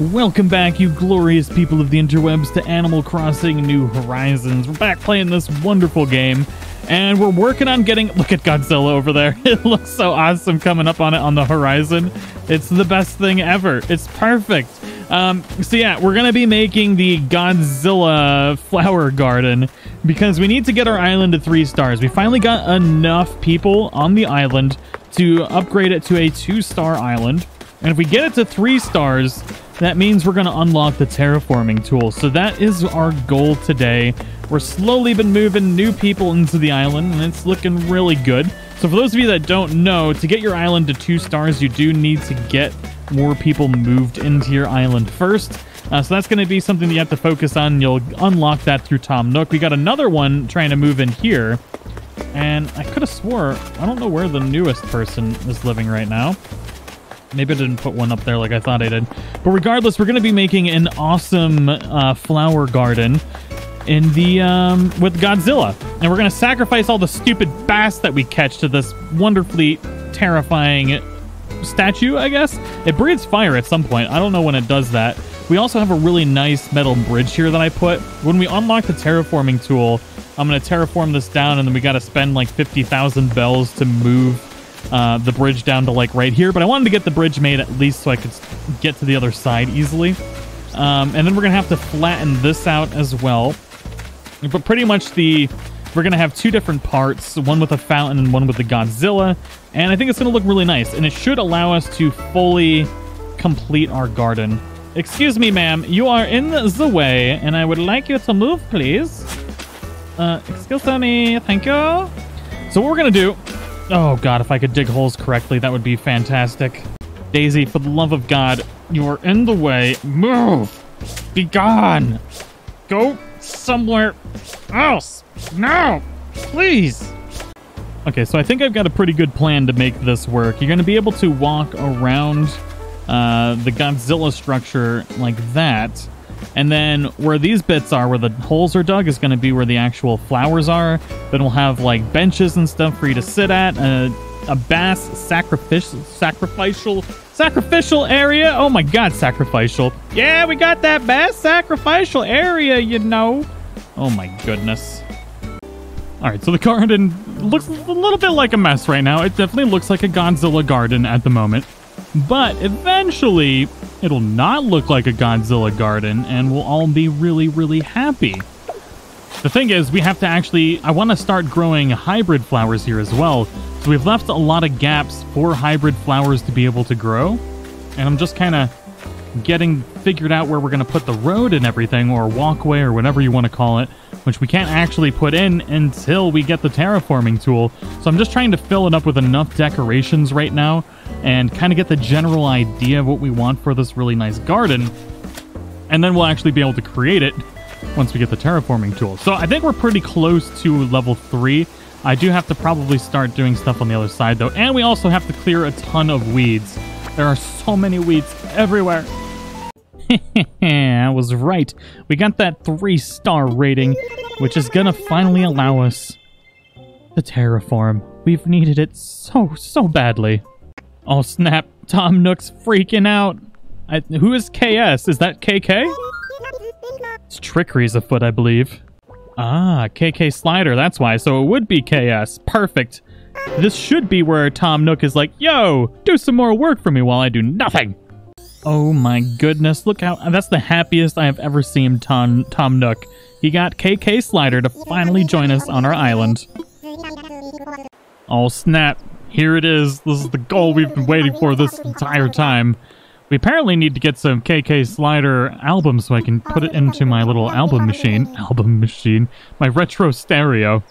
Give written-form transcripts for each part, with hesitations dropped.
Welcome back, you glorious people of the interwebs, to Animal Crossing New Horizons. We're back playing this wonderful game, and we're working on getting... Look at Godzilla over there. It looks so awesome coming up on it on the horizon. It's the best thing ever. It's perfect. So yeah, we're going to be making the Godzilla flower garden because we need to get our island to 3 stars. We finally got enough people on the island to upgrade it to a 2-star island. And if we get it to 3 stars... that means we're going to unlock the terraforming tool. So that is our goal today. We're slowly been moving new people into the island, and it's looking really good. So for those of you that don't know, to get your island to 2 stars, you do need to get more people moved into your island first. So that's going to be something that you have to focus on. You'll unlock that through Tom Nook. We got another one trying to move in here. And I could have swore, I don't know where the newest person is living right now. Maybe I didn't put one up there like I thought I did. But regardless, we're going to be making an awesome flower garden in the with Godzilla. And we're going to sacrifice all the stupid bass that we catch to this wonderfully terrifying statue, I guess. It breathes fire at some point. I don't know when it does that. We also have a really nice metal bridge here that I put. When we unlock the terraforming tool, I'm going to terraform this down, and then we got to spend like 50,000 bells to move the bridge down to like right here, but I wanted to get the bridge made at least so I could get to the other side easily. And then we're gonna have to flatten this out as well. But pretty much we're gonna have 2 different parts, one with a fountain and one with the Godzilla. And I think it's gonna look really nice, and it should allow us to fully complete our garden. Excuse me, ma'am, you are in the way, and I would like you to move, please. Excuse me, thank you. So what we're gonna do... oh, God, if I could dig holes correctly, that would be fantastic. Daisy, for the love of God, you are in the way. Move! Be gone! Go somewhere else! No! Please! Okay, so I think I've got a pretty good plan to make this work. You're going to be able to walk around the Godzilla structure like that. And then where these bits are, where the holes are dug, is going to be where the actual flowers are. Then we'll have, like, benches and stuff for you to sit at. A bass sacrificial area. Oh, my God, sacrificial. Yeah, we got that bass sacrificial area, you know. Oh, my goodness. All right, so the garden looks a little bit like a mess right now. It definitely looks like a Godzilla garden at the moment. But eventually... it'll not look like a Godzilla garden, and we'll all be really, really happy. The thing is, we have to actually... I want to start growing hybrid flowers here as well. So we've left a lot of gaps for hybrid flowers to be able to grow. And I'm just kind of getting figured out where we're going to put the road and everything, or walkway, or whatever you want to call it, which we can't actually put in until we get the terraforming tool. So I'm just trying to fill it up with enough decorations right now and kind of get the general idea of what we want for this really nice garden. And then we'll actually be able to create it once we get the terraforming tool. So I think we're pretty close to level 3. I do have to probably start doing stuff on the other side, though. And we also have to clear a ton of weeds. There are so many weeds everywhere. I was right. We got that 3-star rating, which is going to finally allow us to terraform. We've needed it so, so badly. Oh, snap. Tom Nook's freaking out. Who is KS? Is that KK? It's trickery's afoot, I believe. Ah, KK Slider, that's why. So it would be KS. Perfect. This should be where Tom Nook is like, yo, do some more work for me while I do nothing. Oh my goodness, look how... that's the happiest I have ever seen Tom Nook. He got KK Slider to finally join us on our island. Oh snap, here it is. This is the goal we've been waiting for this entire time. We apparently need to get some KK Slider albums so I can put it into my little album machine. My retro stereo.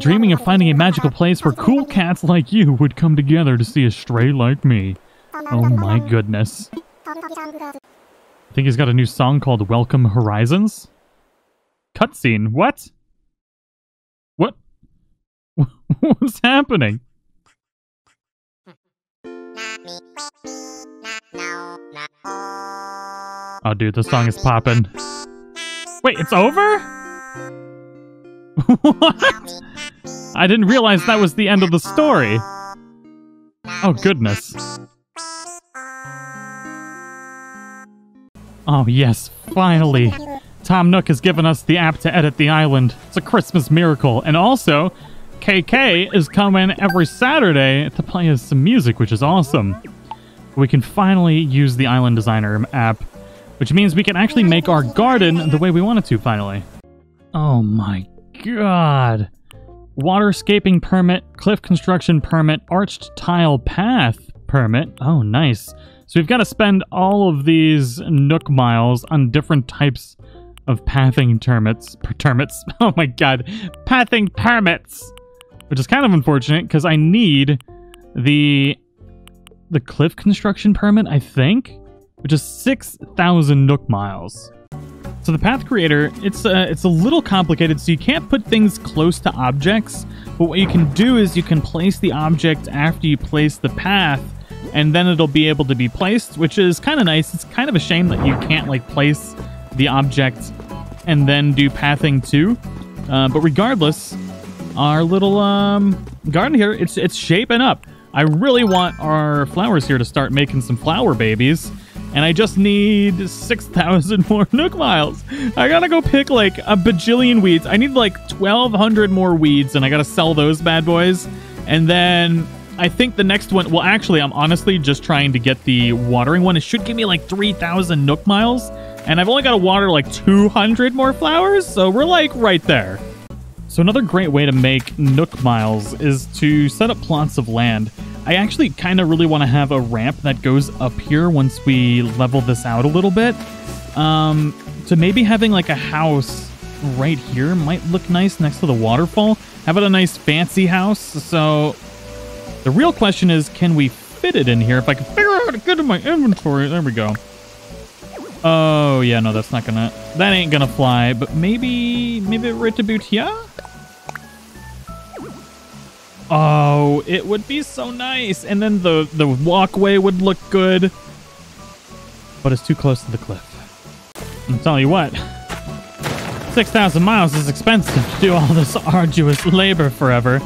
Dreaming of finding a magical place where cool cats like you would come together to see a stray like me. Oh my goodness. I think he's got a new song called Welcome Horizons. Cutscene. What? What? What's happening? Oh dude, the song is popping. Wait, it's over? What? I didn't realize that was the end of the story. Oh goodness. Oh yes, finally. Tom Nook has given us the app to edit the island. It's a Christmas miracle. And also, KK is coming every Saturday to play us some music, which is awesome. We can finally use the Island Designer app, which means we can actually make our garden the way we want it to, finally. Oh my god. Waterscaping permit, cliff construction permit, arched tile path permit. Oh, nice. So we've got to spend all of these Nook Miles on different types of pathing permits. Oh my god. Pathing permits! Which is kind of unfortunate, because I need the cliff construction permit, I think? Which is 6,000 Nook Miles. So the path creator, it's a little complicated, so you can't put things close to objects, but what you can do is you can place the object after you place the path, and then it'll be able to be placed, which is kind of nice. It's kind of a shame that you can't, like, place the object and then do pathing too. But regardless, our little garden here, it's shaping up. I really want our flowers here to start making some flower babies. And I just need 6,000 more Nook Miles. I gotta go pick like a bajillion weeds. I need like 1,200 more weeds, and I gotta sell those bad boys. And then I think the next one, well, actually, I'm honestly just trying to get the watering one. It should give me like 3,000 Nook Miles, and I've only gotta water like 200 more flowers, so we're like right there. So another great way to make Nook Miles is to set up plots of land. I actually kind of really want to have a ramp that goes up here once we level this out a little bit. So maybe having like a house right here might look nice next to the waterfall. Have it a nice fancy house. So the real question is, can we fit it in here? If I can figure out how to get in my inventory. There we go. Oh, yeah, no, that's not gonna... That ain't gonna fly, but maybe right about here? Oh, it would be so nice. And then the walkway would look good. But it's too close to the cliff. I'm telling you what. 6,000 miles is expensive to do all this arduous labor forever.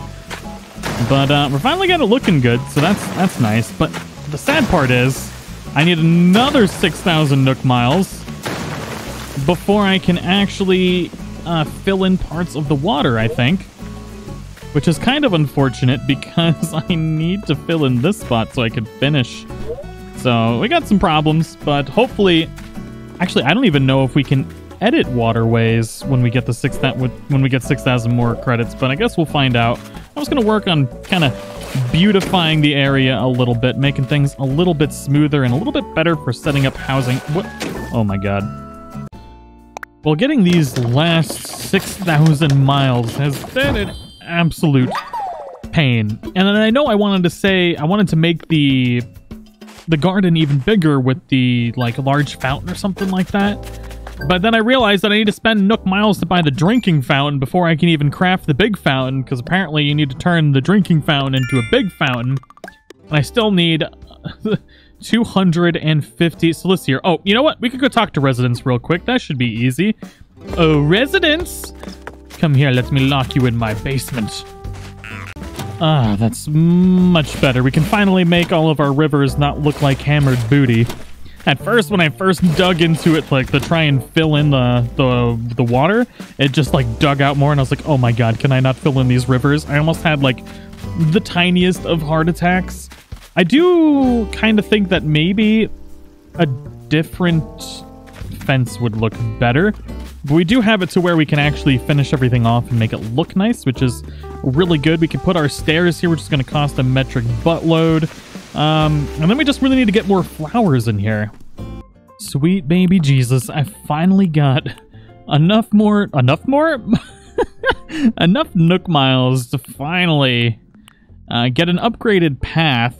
But we're finally got it looking good, so that's nice. But the sad part is, I need another 6,000 Nook Miles before I can actually fill in parts of the water, I think. Which is kind of unfortunate because I need to fill in this spot so I can finish. So we got some problems, but hopefully... Actually, I don't even know if we can edit waterways when we get 6,000 more credits, but I guess we'll find out. I was going to work on kind of beautifying the area a little bit, making things a little bit smoother and a little bit better for setting up housing. What? Oh my god. Well, getting these last 6,000 miles has been an absolute pain. And then I know I wanted to make the garden even bigger with the like large fountain or something like that, but then I realized that I need to spend Nook Miles to buy the drinking fountain before I can even craft the big fountain, because apparently you need to turn the drinking fountain into a big fountain, and I still need 250. So let's see here. Oh, you know what, we could go talk to residents real quick. That should be easy. Oh, residents, come here, let me lock you in my basement. Ah, that's much better. We can finally make all of our rivers not look like hammered booty. At first, when I first dug into it, like, to try and fill in the water, it just, like, dug out more, and I was like, oh my god, can I not fill in these rivers? I almost had, like, the tiniest of heart attacks. I do kind of think that maybe a different fence would look better. But we do have it to where we can actually finish everything off and make it look nice, which is really good. We can put our stairs here, which is going to cost a metric buttload. And then we just really need to get more flowers in here. Sweet baby Jesus, I finally got enough Nook Miles to finally get an upgraded path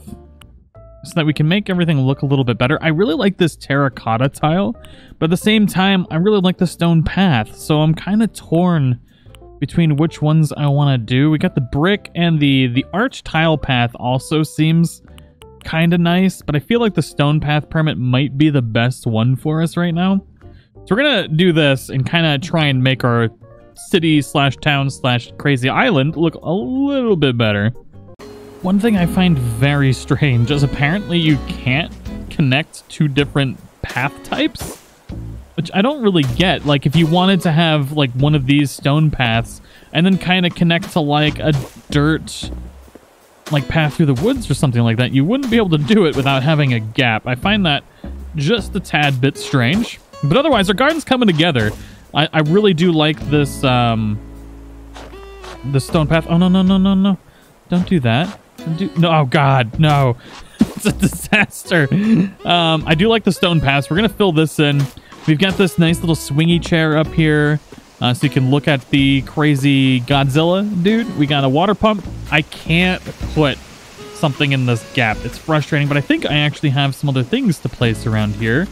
so that we can make everything look a little bit better. I really like this terracotta tile, but at the same time, I really like the stone path. So I'm kind of torn between which ones I want to do. We got the brick and the arch tile path also seems kind of nice, but I feel like the stone path permit might be the best one for us right now. So we're going to do this and kind of try and make our city slash town slash crazy island look a little bit better. One thing I find very strange is apparently you can't connect two different path types. Which I don't really get. Like, if you wanted to have, like, one of these stone paths and then kind of connect to, like, a dirt, like, path through the woods or something like that, you wouldn't be able to do it without having a gap. I find that just a tad bit strange. But otherwise, our garden's coming together. I really do like this, the stone path. Oh, no, no, no, no, no. Don't do that. Don't do... No, oh, God, no. It's a disaster. I do like the stone paths. We're going to fill this in. We've got this nice little swingy chair up here, so you can look at the crazy Godzilla dude. We got a water pump. I can't put something in this gap. It's frustrating, but I think I actually have some other things to place around here.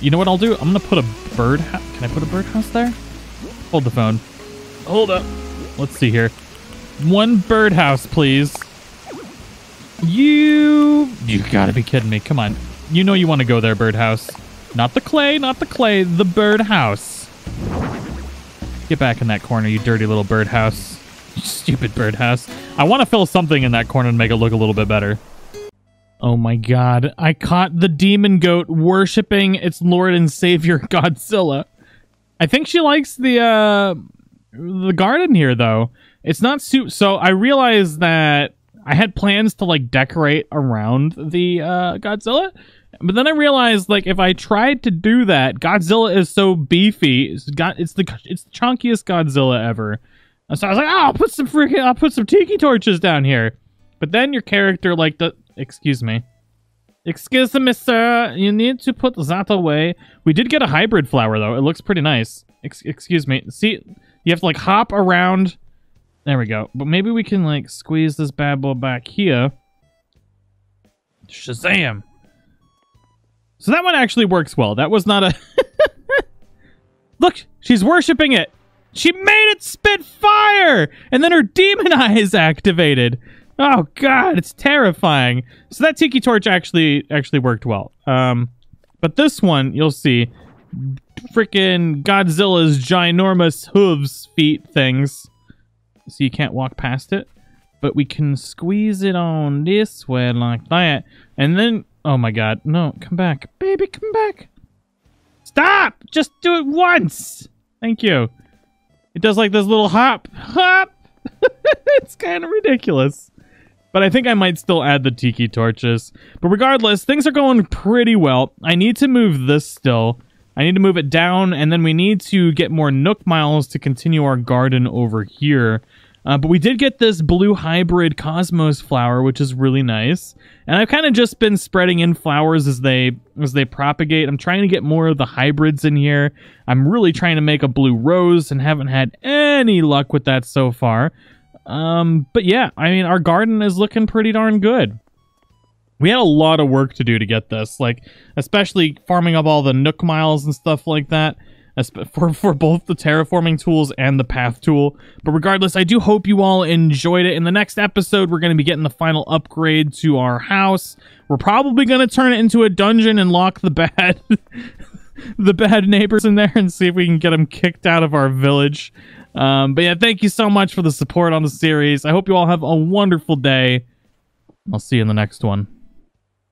You know what I'll do? I'm going to put a bird... Can I put a birdhouse there? Hold the phone. Hold up. Let's see here. One birdhouse, please. You gotta be kidding me. Come on. You know you want to go there, birdhouse. Not the clay, not the clay. The birdhouse. Get back in that corner, you dirty little birdhouse. You stupid birdhouse. I want to fill something in that corner and make it look a little bit better. Oh my God. I caught the demon goat worshiping its Lord and Savior Godzilla. I think she likes the garden here, though. It's not so I realized that I had plans to, like, decorate around the Godzilla, but then I realized, like, if I tried to do that, Godzilla is so beefy. It's the chunkiest Godzilla ever. And so I was like, oh, I'll put some tiki torches down here. But then your character, like, excuse me, sir. You need to put that away. We did get a hybrid flower, though. It looks pretty nice. Excuse me. See, you have to, like, hop around. There we go. But maybe we can, like, squeeze this bad boy back here. Shazam! So that one actually works well. That was not a... Look! She's worshipping it! She made it spit fire! And then her demon eyes activated! Oh, God, it's terrifying. So that tiki torch actually worked well. But this one, you'll see... Freaking Godzilla's ginormous hooves, feet, things... So you can't walk past it, but we can squeeze it on this way like that, and then, oh my God, no, come back, baby, come back, stop, just do it once. Thank you. It does like this little hop. It's kind of ridiculous, but I think I might still add the tiki torches. But regardless, things are going pretty well. I need to move this still. I need to move it down, and then we need to get more Nook Miles to continue our garden over here. But we did get this blue hybrid cosmos flower, which is really nice. And I've kind of just been spreading in flowers as they propagate. I'm trying to get more of the hybrids in here. I'm really trying to make a blue rose and haven't had any luck with that so far. But yeah, I mean, our garden is looking pretty darn good. We had a lot of work to do to get this, like, especially farming up all the Nook Miles and stuff like that, for both the terraforming tools and the path tool. But regardless, I do hope you all enjoyed it. In the next episode, we're going to be getting the final upgrade to our house. We're probably going to turn it into a dungeon and lock the bad, the bad neighbors in there and see if we can get them kicked out of our village. But yeah, thank you so much for the support on the series. I hope you all have a wonderful day. I'll see you in the next one.